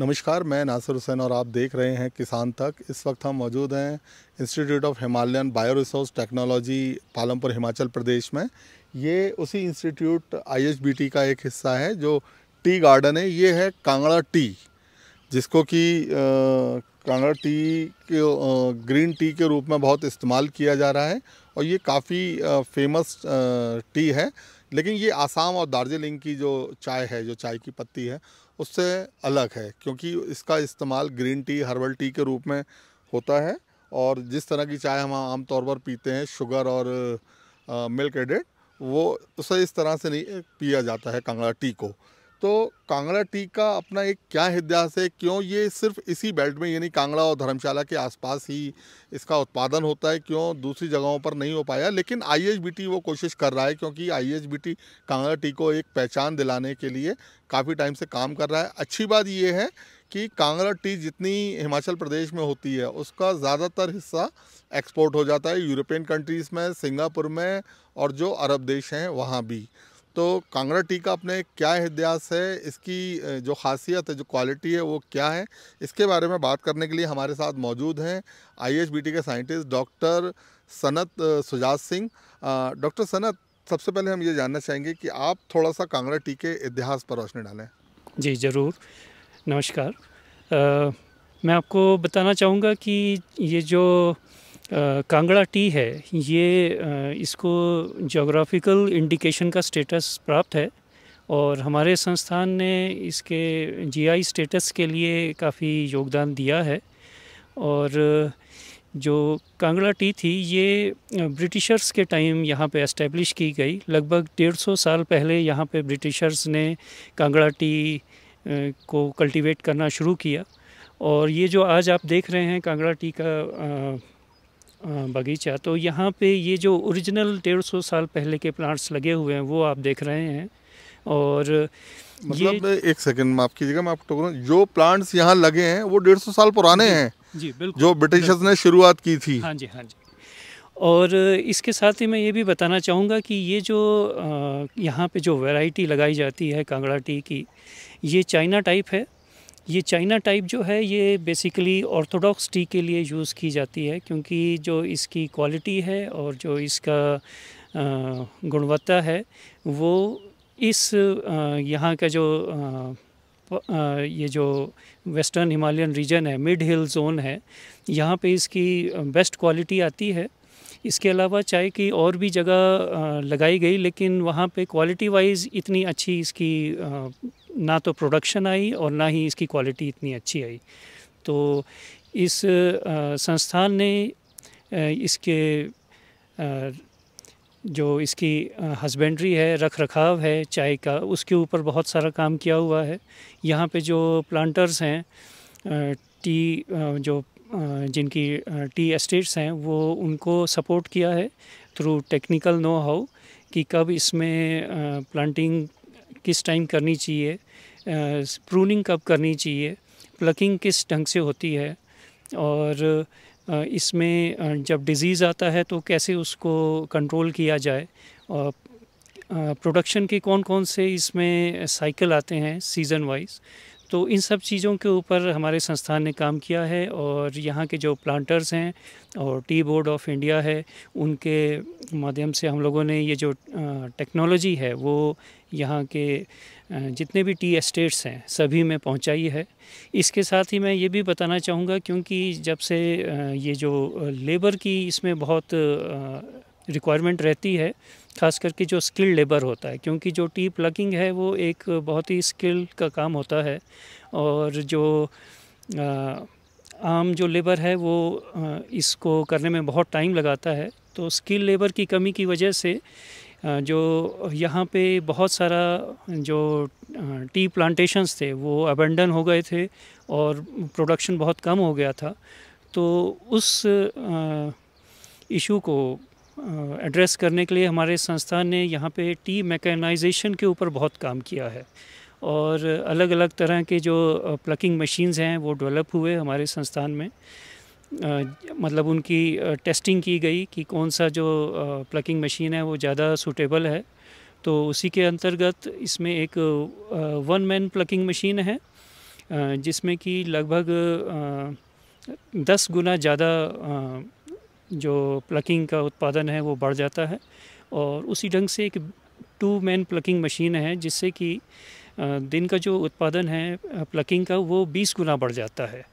नमस्कार, मैं नासिर हुसैन और आप देख रहे हैं किसान तक। इस वक्त हम मौजूद हैं institute of Himalayan bio resource technology Palampur Himachal Pradesh में। ये उसी इंस्टीट्यूट IHBT का एक हिस्सा है जो टी गार्डन है। ये है कांगड़ा टी, जिसको कि कांगड़ा टी के ग्रीन टी के रूप में बहुत इस्तेमाल किया जा रहा है और ये काफ़ी फेमस टी है। लेकिन ये आसाम और दार्जिलिंग की जो चाय है, जो चाय की पत्ती है, उससे अलग है क्योंकि इसका इस्तेमाल ग्रीन टी, हर्बल टी के रूप में होता है। और जिस तरह की चाय हम आमतौर पर पीते हैं, शुगर और मिल्क एडेड, वो उसे इस तरह से नहीं पिया जाता है कांगड़ा टी को। तो कांगड़ा टी का अपना एक क्या इतिहास है, क्यों ये सिर्फ इसी बेल्ट में यानी कांगड़ा और धर्मशाला के आसपास ही इसका उत्पादन होता है, क्यों दूसरी जगहों पर नहीं हो पाया। लेकिन IHBT वो कोशिश कर रहा है क्योंकि IHBT कांगड़ा टी को एक पहचान दिलाने के लिए काफ़ी टाइम से काम कर रहा है। अच्छी बात ये है कि कांगड़ा टी जितनी हिमाचल प्रदेश में होती है उसका ज़्यादातर हिस्सा एक्सपोर्ट हो जाता है यूरोपियन कंट्रीज़ में, सिंगापुर में और जो अरब देश हैं वहाँ भी। तो कांगड़ा टी का अपने क्या इतिहास है, इसकी जो खासियत है, जो क्वालिटी है वो क्या है, इसके बारे में बात करने के लिए हमारे साथ मौजूद हैं IHBT के scientist doctor Sanat Sujat Singh. Doctor Sanat, सबसे पहले हम ये जानना चाहेंगे कि आप थोड़ा सा कांगड़ा टी के इतिहास पर रोशनी डालें। जी ज़रूर, नमस्कार। मैं आपको बताना चाहूँगा कि ये जो कांगड़ा टी है, ये इसको ज्योग्राफिकल इंडिकेशन का स्टेटस प्राप्त है और हमारे संस्थान ने इसके GI स्टेटस के लिए काफ़ी योगदान दिया है। और जो कांगड़ा टी थी ये ब्रिटिशर्स के टाइम यहाँ पे एस्टेब्लिश की गई। लगभग 150 साल पहले यहाँ पे ब्रिटिशर्स ने कांगड़ा टी को कल्टीवेट करना शुरू किया और ये जो आज आप देख रहे हैं कांगड़ा टी का बगीचा, तो यहाँ पे ये जो ओरिजिनल 150 साल पहले के प्लांट्स लगे हुए हैं वो आप देख रहे हैं। और मतलब ये एक सेकंड माफ कीजिएगा, मैं आपको टोक रहा हूँ, जो प्लांट्स यहाँ लगे हैं वो 150 साल पुराने हैं। जी बिल्कुल, जो ब्रिटिशर्स ने शुरुआत की थी। हाँ जी, हाँ जी। और इसके साथ ही मैं ये भी बताना चाहूँगा कि ये जो यहाँ पे जो वैरायटी लगाई जाती है कांगड़ा टी की, ये चाइना टाइप है। ये चाइना टाइप जो है ये बेसिकली ऑर्थोडॉक्स टी के लिए यूज़ की जाती है क्योंकि जो इसकी क्वालिटी है और जो इसका गुणवत्ता है वो इस यहाँ का जो ये जो वेस्टर्न हिमालयन रीजन है, मिड हिल जोन है, यहाँ पे इसकी बेस्ट क्वालिटी आती है। इसके अलावा चाय की और भी जगह लगाई गई लेकिन वहाँ पे क्वालिटी वाइज इतनी अच्छी इसकी ना तो प्रोडक्शन आई और ना ही इसकी क्वालिटी इतनी अच्छी आई। तो इस संस्थान ने जो इसकी हस्बेंड्री है, रख रखाव है चाय का, उसके ऊपर बहुत सारा काम किया हुआ है। यहाँ पे जो प्लांटर्स हैं टी, जो जिनकी टी एस्टेट्स हैं, वो उनको सपोर्ट किया है थ्रू टेक्निकल नो हाउ कि कब इसमें प्लांटिंग किस टाइम करनी चाहिए, प्रूनिंग कब करनी चाहिए, प्लकिंग किस ढंग से होती है और इसमें जब डिज़ीज़ आता है तो कैसे उसको कंट्रोल किया जाए और प्रोडक्शन के कौन कौन से इसमें साइकिल आते हैं सीज़न वाइज। तो इन सब चीज़ों के ऊपर हमारे संस्थान ने काम किया है और यहाँ के जो प्लांटर्स हैं और टी बोर्ड ऑफ इंडिया है उनके माध्यम से हम लोगों ने ये जो टेक्नोलॉजी है वो यहाँ के जितने भी टी एस्टेट्स हैं सभी में पहुँचाई है। इसके साथ ही मैं ये भी बताना चाहूँगा क्योंकि जब से ये जो लेबर की इसमें बहुत रिक्वायरमेंट रहती है, खास करके जो स्किल्ड लेबर होता है क्योंकि जो टी प्लकिंग है वो एक बहुत ही स्किल का काम होता है और जो आम जो लेबर है वो इसको करने में बहुत टाइम लगाता है। तो स्किल लेबर की कमी की वजह से जो यहाँ पे बहुत सारा जो टी प्लांटेशंस थे वो अबेंडन हो गए थे और प्रोडक्शन बहुत कम हो गया था। तो उस इशू को एड्रेस करने के लिए हमारे संस्थान ने यहाँ पे टी मैकेनाइजेशन के ऊपर बहुत काम किया है और अलग अलग तरह के जो प्लकिंग मशीन्स हैं वो डेवलप हुए हमारे संस्थान में। मतलब उनकी टेस्टिंग की गई कि कौन सा जो प्लकिंग मशीन है वो ज़्यादा सूटेबल है। तो उसी के अंतर्गत इसमें एक 1 मैन प्लकिंग मशीन है जिसमें कि लगभग 10 गुना ज़्यादा जो प्लकिंग का उत्पादन है वो बढ़ जाता है। और उसी ढंग से एक 2 मैन प्लकिंग मशीन है जिससे कि दिन का जो उत्पादन है प्लकिंग का वो 20 गुना बढ़ जाता है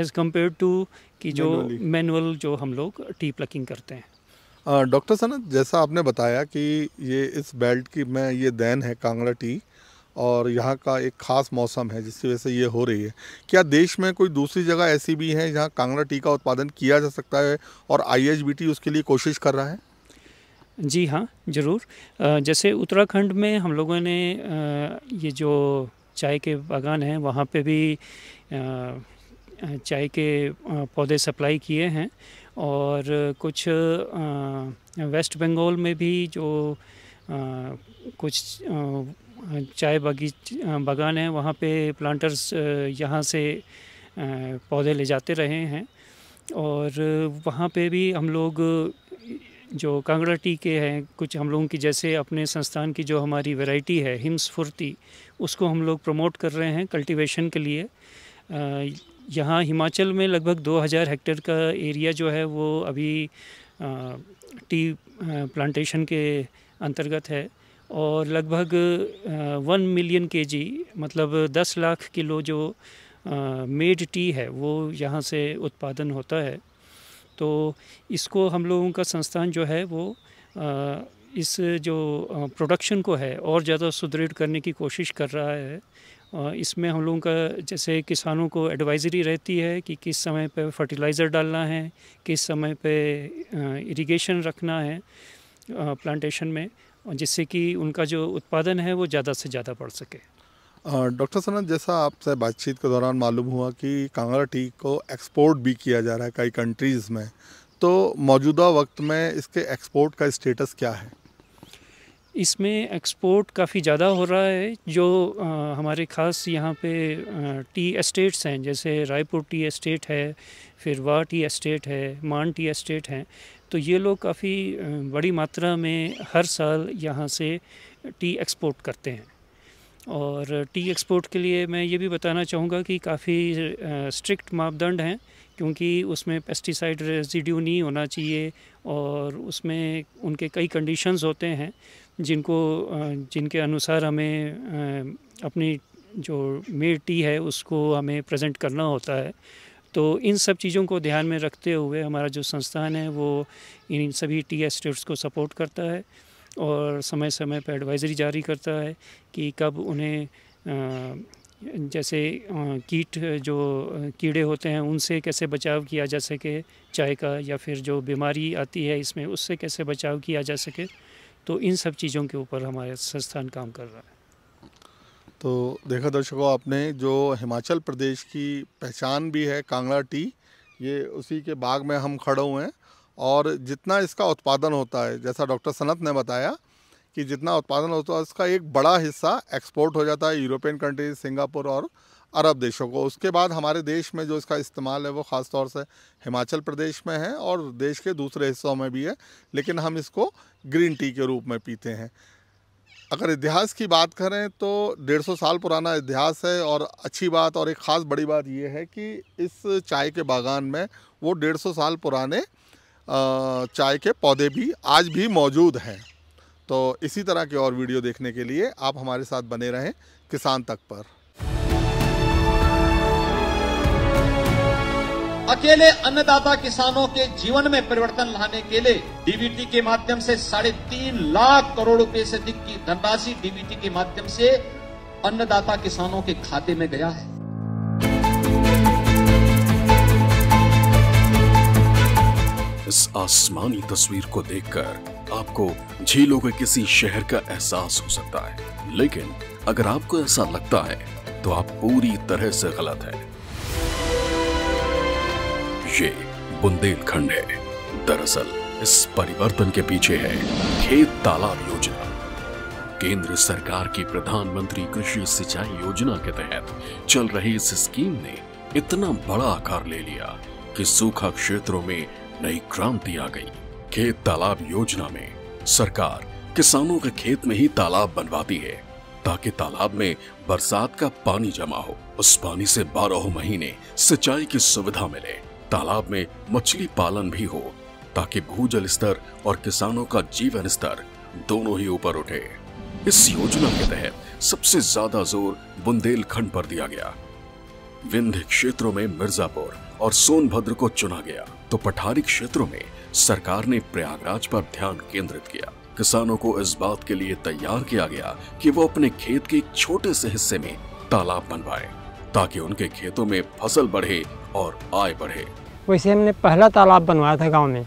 एज़ कम्पेयर टू कि जो मैनुअल जो हम लोग टी प्लकिंग करते हैं। डॉक्टर सनत, जैसा आपने बताया कि ये इस बेल्ट की में ये देन है कांगड़ा टी और यहाँ का एक ख़ास मौसम है जिसकी वजह से ये हो रही है, क्या देश में कोई दूसरी जगह ऐसी भी है जहाँ कांगड़ा टी का उत्पादन किया जा सकता है और IHBT उसके लिए कोशिश कर रहा है? जी हाँ, ज़रूर। जैसे उत्तराखंड में हम लोगों ने ये जो चाय के बागान हैं वहाँ पे भी चाय के पौधे सप्लाई किए हैं, और कुछ वेस्ट बंगाल में भी जो कुछ चाय बागान हैं वहाँ पे प्लांटर्स यहाँ से पौधे ले जाते रहे हैं, और वहाँ पे भी हम लोग जो कांगड़ा टी के हैं कुछ हम लोगों की जैसे अपने संस्थान की जो हमारी वैरायटी है हिमस्फुर्ती, उसको हम लोग प्रमोट कर रहे हैं कल्टीवेशन के लिए। यहाँ हिमाचल में लगभग 2000 हेक्टेयर का एरिया जो है वो अभी टी प्लांटेशन के अंतर्गत है, और लगभग 1 मिलियन केजी मतलब 10 लाख किलो जो मेड टी है वो यहाँ से उत्पादन होता है। तो इसको हम लोगों का संस्थान जो है वो इस जो प्रोडक्शन को है और ज़्यादा सुदृढ़ करने की कोशिश कर रहा है। इसमें हम लोगों का जैसे किसानों को एडवाइजरी रहती है कि किस समय पे फर्टिलाइज़र डालना है, किस समय पे इरिगेशन रखना है प्लांटेशन में, जिससे कि उनका जो उत्पादन है वो ज़्यादा से ज़्यादा बढ़ सके। डॉक्टर सनत, जैसा आपसे बातचीत के दौरान मालूम हुआ कि कांगड़ा टी को एक्सपोर्ट भी किया जा रहा है कई कंट्रीज़ में, तो मौजूदा वक्त में इसके एक्सपोर्ट का स्टेटस क्या है? इसमें एक्सपोर्ट काफ़ी ज़्यादा हो रहा है। जो हमारे ख़ास यहाँ पे टी एस्टेट्स हैं जैसे रायपुर टी एस्टेट है, फिर वा टी एस्टेट है, मान टी एस्टेट हैं, तो ये लोग काफ़ी बड़ी मात्रा में हर साल यहाँ से टी एक्सपोर्ट करते हैं। और टी एक्सपोर्ट के लिए मैं ये भी बताना चाहूँगा कि काफ़ी स्ट्रिक्ट मापदंड हैं, क्योंकि उसमें पेस्टिसाइड रेजिड्यू नहीं होना चाहिए और उसमें उनके कई कंडीशंस होते हैं जिनके अनुसार हमें अपनी जो मेड टी है उसको हमें प्रेजेंट करना होता है। तो इन सब चीज़ों को ध्यान में रखते हुए हमारा जो संस्थान है वो इन सभी टी एस्टेट्स को सपोर्ट करता है और समय समय पर एडवाइजरी जारी करता है कि कब उन्हें जैसे कीड़े होते हैं उनसे कैसे बचाव किया जा सके चाय का, या फिर जो बीमारी आती है इसमें उससे कैसे बचाव किया जा सके। तो इन सब चीज़ों के ऊपर हमारे संस्थान काम कर रहा है। तो देखा दर्शकों आपने, जो हिमाचल प्रदेश की पहचान भी है कांगड़ा टी, ये उसी के बाग में हम खड़े हुए हैं, और जितना इसका उत्पादन होता है जैसा डॉक्टर सनत ने बताया कि जितना उत्पादन होता है उसका एक बड़ा हिस्सा एक्सपोर्ट हो जाता है यूरोपियन कंट्रीज, सिंगापुर और अरब देशों को। उसके बाद हमारे देश में जो इसका इस्तेमाल है वो ख़ास तौर से हिमाचल प्रदेश में है और देश के दूसरे हिस्सों में भी है, लेकिन हम इसको ग्रीन टी के रूप में पीते हैं। अगर इतिहास की बात करें तो 150 साल पुराना इतिहास है, और अच्छी बात और एक ख़ास बड़ी बात यह है कि इस चाय के बागान में वो 150 साल पुराने चाय के पौधे भी आज भी मौजूद हैं। तो इसी तरह के और वीडियो देखने के लिए आप हमारे साथ बने रहें किसान तक पर। अकेले अन्नदाता किसानों के जीवन में परिवर्तन लाने के लिए डीबीटी के माध्यम से 3.5 लाख करोड़ रुपए से अधिक की धनराशि डीबीटी के माध्यम से अन्नदाता किसानों के खाते में गया है। इस आसमानी तस्वीर को देखकर आपको झीलों के किसी शहर का एहसास हो सकता है, लेकिन अगर आपको ऐसा लगता है तो आप पूरी तरह से गलत है। ये बुंदेलखंड है। दरअसल इस परिवर्तन के पीछे है खेत तालाब योजना। केंद्र सरकार की प्रधानमंत्री कृषि सिंचाई योजना के तहत चल रही इस स्कीम ने इतना बड़ा आकार ले लिया कि सूखा क्षेत्रों में नई क्रांति आ गई। खेत तालाब योजना में सरकार किसानों के खेत में ही तालाब बनवाती है ताकि तालाब में बरसात का पानी जमा हो, उस पानी से 12 महीने सिंचाई की सुविधा मिले, तालाब में मछली पालन भी हो ताकि भूजल स्तर और किसानों का जीवन स्तर दोनों ही ऊपर उठे। इस योजना के तहत सबसे ज्यादा जोर बुंदेलखंड पर दिया गया। विंध्य क्षेत्रों में मिर्जापुर और सोनभद्र को चुना गया, तो पठारी क्षेत्रों में सरकार ने प्रयागराज पर ध्यान केंद्रित किया। किसानों को इस बात के लिए तैयार किया गया कि वो अपने खेत के एक छोटे से हिस्से में तालाब बनवाएं, ताकि उनके खेतों में फसल बढ़े और आय बढ़े। वैसे हमने पहला तालाब बनवाया था गांव में,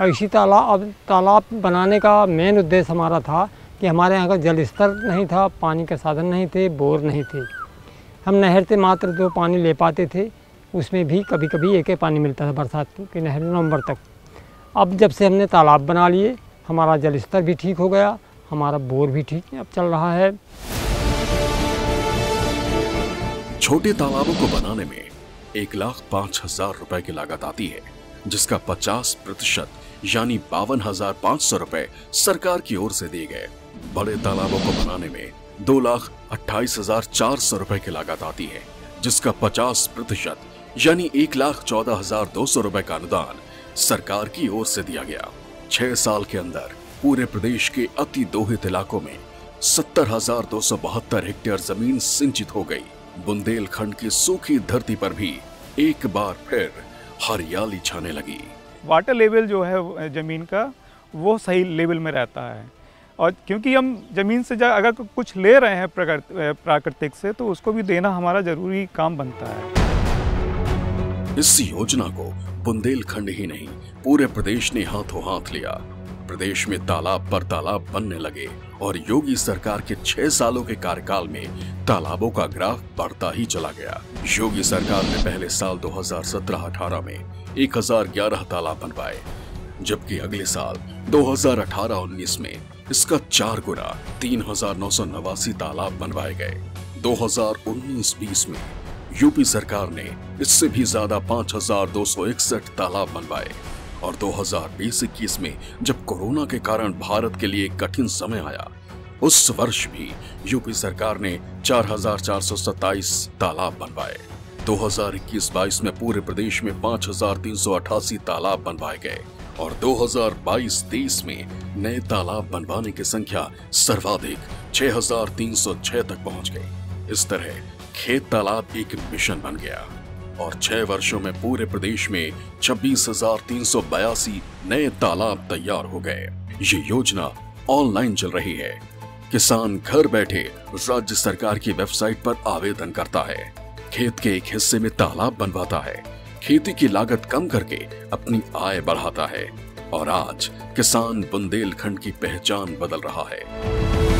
और इसी तालाब बनाने का मेन उद्देश्य हमारा था कि हमारे यहाँ का जल स्तर नहीं था, पानी का साधन नहीं थे, बोर नहीं थे। हम नहर से मात्र जो पानी ले पाते थे, उसमें भी कभी कभी एक ही पानी मिलता था बरसात की नहर नवंबर तक। अब जब से हमने तालाब बना लिए, हमारा जल स्तर भी ठीक हो गया, हमारा बोर भी ठीक अब चल रहा है। छोटे तालाबों को बनाने में 1,05,000 रुपए की लागत आती है, जिसका 50% यानी 52,500 रुपए सरकार की ओर से दिए गए। बड़े तालाबों को बनाने में 2,28,400 रुपए की लागत आती है, जिसका 50% यानी 1,14,200 रुपए का अनुदान सरकार की ओर से दिया गया। 6 साल के अंदर पूरे प्रदेश के अति दोहित इलाकों में 70,272 हेक्टेयर जमीन सिंचित हो गई। बुंदेलखंड की सूखी धरती पर भी एक बार फिर हरियाली छाने लगी। वाटर लेवल जो है जमीन का, वो सही लेवल में रहता है, और क्योंकि हम जमीन से अगर कुछ ले रहे हैं प्राकृतिक से, तो उसको भी देना हमारा जरूरी काम बनता है। इस योजना को बुंदेलखंड ही नहीं, पूरे प्रदेश ने हाथों हाथ लिया। प्रदेश में तालाब पर तालाब बनने लगे और योगी सरकार के 6 सालों के कार्यकाल में तालाबों का ग्राफ बढ़ता ही चला गया। योगी सरकार ने पहले साल 2017-18 में 1,011 तालाब बनवाए, जबकि अगले साल 2018-19 में इसका 4 गुना 3,989 तालाब बनवाए गए। 2019-20 में यूपी सरकार ने इससे भी ज्यादा 5,261 तालाब बनवाए, और 2020-21 में जब कोरोना के कारण भारत के लिए कठिन समय आया, उस वर्ष भी यूपी सरकार ने 4,427 तालाब बनवाए। 2021-22 में पूरे प्रदेश में 5,388 तालाब बनवाए गए, और 2022-23 में नए तालाब बनवाने की संख्या सर्वाधिक 6,306 तक पहुंच गई। इस तरह खेत तालाब एक मिशन बन गया, और 6 वर्षों में पूरे प्रदेश में 26,382 नए तालाब तैयार हो गए। ये योजना ऑनलाइन चल रही है। किसान घर बैठे राज्य सरकार की वेबसाइट पर आवेदन करता है, खेत के एक हिस्से में तालाब बनवाता है, खेती की लागत कम करके अपनी आय बढ़ाता है, और आज किसान बुंदेलखंड की पहचान बदल रहा है।